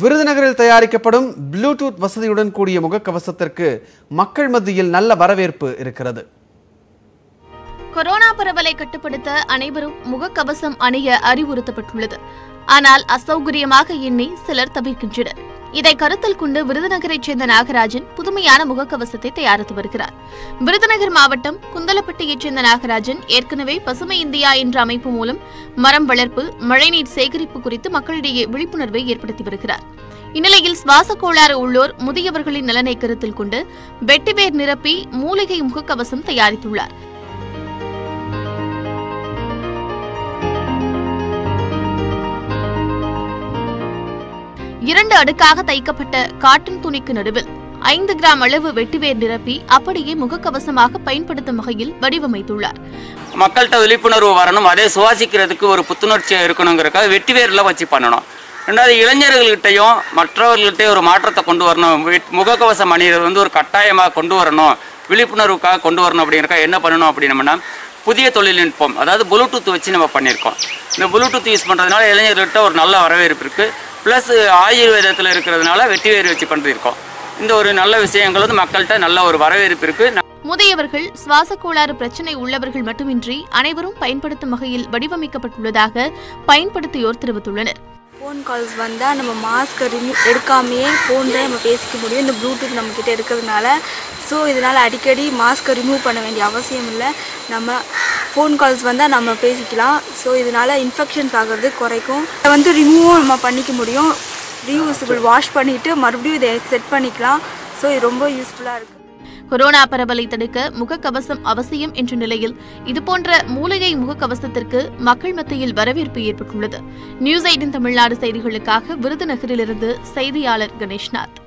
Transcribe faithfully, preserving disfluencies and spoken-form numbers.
விருதுநகரில் தயாரிக்கப்படும் ப்ளூடூத் வசதியுடன் கூடிய முகக்கவசத்திற்கு மக்கள் மத்தியில் நல்ல வரவேற்பு இருக்கிறது. கொரோனா பரவலை கட்டுப்படுத்த அனைவரும் முகக்கவசம் அணிய அறிவுறுத்தப்பட்டுள்ளது. ஆனால் அசௌகரியமாக எண்ணி சிலர் தவிர்க்கின்றனர். இதை கருத்தில் கொண்டு விருதுநகரைச் சேர்ந்த நாகராஜன் புதுமையான முகக்கவசத்தை தயாரித்து வருகிறார். விருதுநகர் மாவட்டம் குந்தலப்பட்டியைச் சேர்ந்த நாகராஜன் ஏற்கனவே பசுமை இந்தியா என்ற அமைப்பு மூலம் மரம் வளர்ப்பு, மழைநீர் சேகரிப்பு குறித்து மக்களிடையே விழிப்புணர்வை ஏற்படுத்தி வருகிறார். இந்நிலையில் சுவாச கோளாறு உள்ளோர், முதியவர்களின் நலனை கருத்தில் கொண்டு வெட்டிவேர் நிரப்பி மூலிகை முகக்கவசம் தயாரித்துள்ளார். இரண்டு அடுக்காக தைக்கப்பட்ட காட்டன் துணிக்கு நடுவில் ஐந்து கிராம் அளவு வெட்டிவேர் நிரப்பி அப்படியே முகக்கவசமாக பயன்படுத்தும் வகையில் வடிவமைத்துள்ளார். மக்கள்கிட்ட விழிப்புணர்வு வரணும், அதே சுவாசிக்கிறதுக்கு ஒரு புத்துணர்ச்சியாக இருக்கணுங்கிறக்காக வெட்டிவேர்லாம் வச்சு பண்ணணும். ரெண்டாவது இளைஞர்கள்கிட்டையும் மற்றவர்கள்ட்டையும் ஒரு மாற்றத்தை கொண்டு வரணும். முகக்கவசம் அணிகிறது வந்து ஒரு கட்டாயமாக கொண்டு வரணும், விழிப்புணர்வுக்காக கொண்டு வரணும். அப்படிங்கிறக்கா என்ன பண்ணணும் அப்படின்னம்னா புதிய தொழில்நுட்பம், அதாவது புளூடூத் வச்சு நம்ம பண்ணியிருக்கோம். இந்த புளூடூத் யூஸ் பண்ணுறதுனால இளைஞர்கள்கிட்ட ஒரு நல்ல வரவேற்பு இருக்குது. ப்ளஸ் ஆயுர்வேதத்தில் இருக்கிறதுனால வெட்டி வேறு வச்சு பண்ணியிருக்கோம். இந்த ஒரு நல்ல விஷயங்கள் வந்து மக்கள்கிட்ட நல்ல ஒரு வரவேற்பு இருக்கு. முதியவர்கள், சுவாச கோளாறு பிரச்சனை உள்ளவர்கள் மட்டுமின்றி அனைவரும் பயன்படுத்தும் வகையில் வடிவமைக்கப்பட்டுள்ளதாக பயன்படுத்தியோர் தெரிவித்துள்ளனர். ஃபோன் கால்ஸ் வந்தால் நம்ம மாஸ்க்கை ரிமூவ் எடுக்காமையே ஃபோன் தான் நம்ம பேசிக்க முடியும். இந்த ப்ளூடூத் நம்மக்கிட்ட இருக்கிறதுனால ஸோ இதனால் அடிக்கடி மாஸ்க்கை ரிமூவ் பண்ண வேண்டிய அவசியம் இல்லை. நம்ம ஃபோன் கால்ஸ் வந்தால் நம்ம பேசிக்கலாம். ஸோ இதனால் இன்ஃபெக்ஷன்ஸ் ஆகிறது குறைக்கும். இதை வந்து ரிமூவும் நம்ம பண்ணிக்க முடியும். ரீயூசபிள் வாஷ் பண்ணிவிட்டு மறுபடியும் இதை செட் பண்ணிக்கலாம். ஸோ இது ரொம்ப யூஸ்ஃபுல்லாக இருக்குது. கொரோனா பரவலை தடுக்க முகக்கவசம் அவசியம் என்ற நிலையில் இதுபோன்ற மூலிகை முகக்கவசத்திற்கு மக்கள் மத்தியில் வரவேற்பு ஏற்பட்டுள்ளது. நியூஸ் எயிட்டின் தமிழ்நாடு செய்திகளுக்காக விருதுநகரிலிருந்து செய்தியாளர் கணேஷ்நாத்.